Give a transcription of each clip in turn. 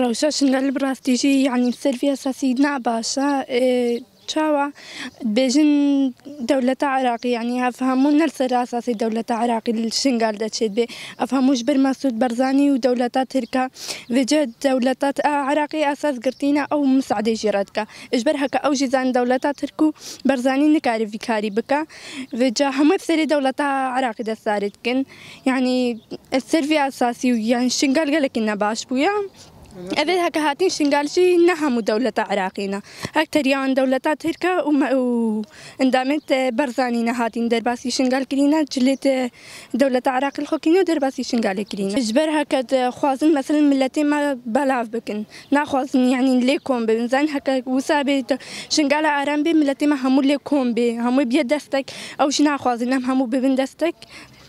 روشاشنا البراستيجي يعني سلفيا سيدنا باشا تشاوا بيجن دولة عراقي يعني أفهمون السر أساسي دولة عراقي الشنغال داتشيت بي أفهموش برمسود برزاني ودولتات تركا وجد دولتات عراقي أساس قرتينا أو مساعدة جيراتك إجبر هكا أو جيزان دولتات تركو برزاني نكاري في كاري بكا وجا هم السر دولة عراقي دسارتكن يعني السر في أساسي يعني الشنغال قالكنا باش بويا أذا هكا هاتين شنغالشي نهم دولة عراقينا أكتر يان دولتات هركا واندامت برزانينا هاتين درباسي شنغال كرينا جلت دولة عراق الخوكينا درباسي شنغال كرينا إجبر هكا خوازن مثلا ملتي ما بلاف بكن ناخوازن يعني ليكم بنزان هكا وسابت شنغال عرام بي ملتي ما همو ليكم بي همو بيد دستك أو شنا خوازن همو ببن دستك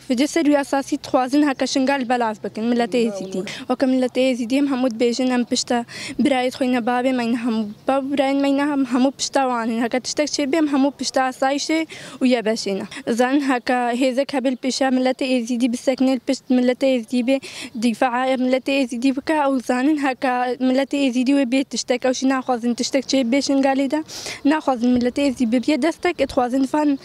فجسر واساسي تخوازن هكا شنغال بلاف بكن ملت êzidiyan وكم ملت êzidiyan همود بيجن هم بشتا برايت خوينا بابي ماين هم باب براين ماين هم همو بشتا وانن هكا تشتك شربيم همو بشتا سايشي ويا باشينا زان هكا هيزك هبل بشا ملت êzidi بالسكن البشت ملت êzidi بدفاع ملت êzidi بكا او زانن هكا ملت êzidi وبيت تشتك او شي ناخوازن تشتك شربي شنغالي دا ناخوازن ملت êzidi بيدستك تخوازن فن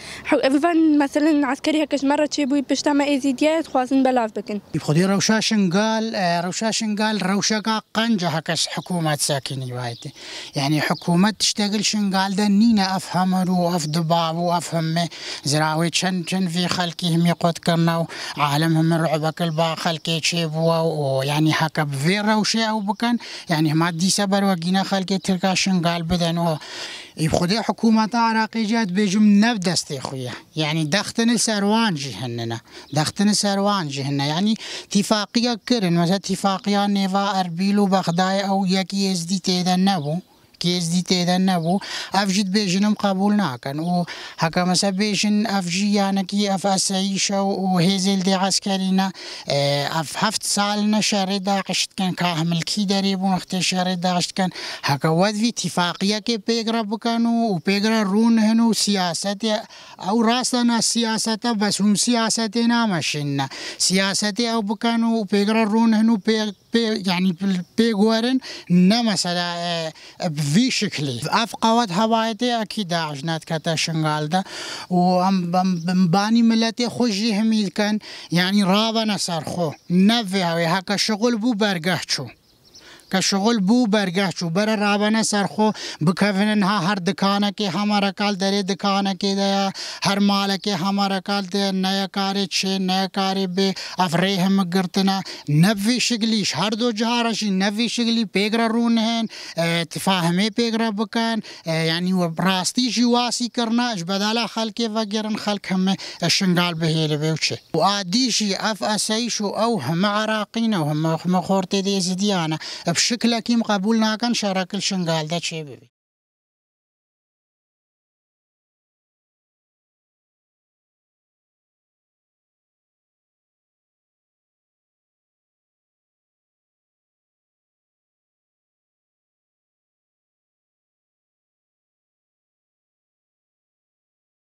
فن مثلا عسكري هكاش مره تشيبوي بشتا ما êzidiyan خوازن بلاف بكن يبخدي روشا شنغال روشا قنجة هكاش حكومة ساكني وايد يعني حكومة تشتغل شنغال ده نينا أفهمه وأفضبابه وأفهمه زراوي شن في خلقي هم يقود كرناو عالمهم رعبك البا خلقي تشيبوا ويعني هكا بفي روشا أو بكن يعني ما دي سبر وقينا خلقي تركا شنغال بدنوه يبخدي حكومة عراقي جات بيجم نبدستي خويا يعني دختن السروان جهننا دختن سروان جهنا يعني اتفاقية كرن مثلا اتفاقية نيفا أربيل وبغداد أو يكي ازدي تيدا نبو كيزدي تيدا نبو أفجد بيجنم قبولنا كان وهكا مثلا بيجن أفجي يعني كي أف أسعيشة وهزل دي عسكرينا أف هفت سالنا شاري داعشت كان كاهمل كي داريبون اختي شاري داعشت كان هكا واد في اتفاقية كي بيقرا بكانو وبيقرا رون هنو سياساتي أو راسنا سياساتا بس هم سياساتنا ماشينا سياساتي أو بكانو وبيقرا رون هنو يعني بيقوارن نمسلا في شكلي أفقوات هوايتي أكيد عجنات كتا شنغال دا وأمباني ملتي خوشي هميل كان يعني رابنا سرخو نفي هوي هكا شغل بو برقحشو كشغل بو برگهچو بر رابنه سرخو بکفنن ها هر دکانه کې همارا کال درې دکانه کې دا هر مال کې همارا کال دې نیا کارې چې نیا کارې به افرې هم ګرتنا نوې شګلی هر دو جهاره شي نوې شګلی پیګرا رون هن تفاهمه پیګرا بکن یعنی و براستی جواسی کرنا بداله خلک وګرن خلک هم شنګال به هېل وچه او عادي شي اف اسي شو او هم عراقينا وهم مخورته دې êzidiyan شكله كيم قبولنا كان شارك الشنغال ده شيء بي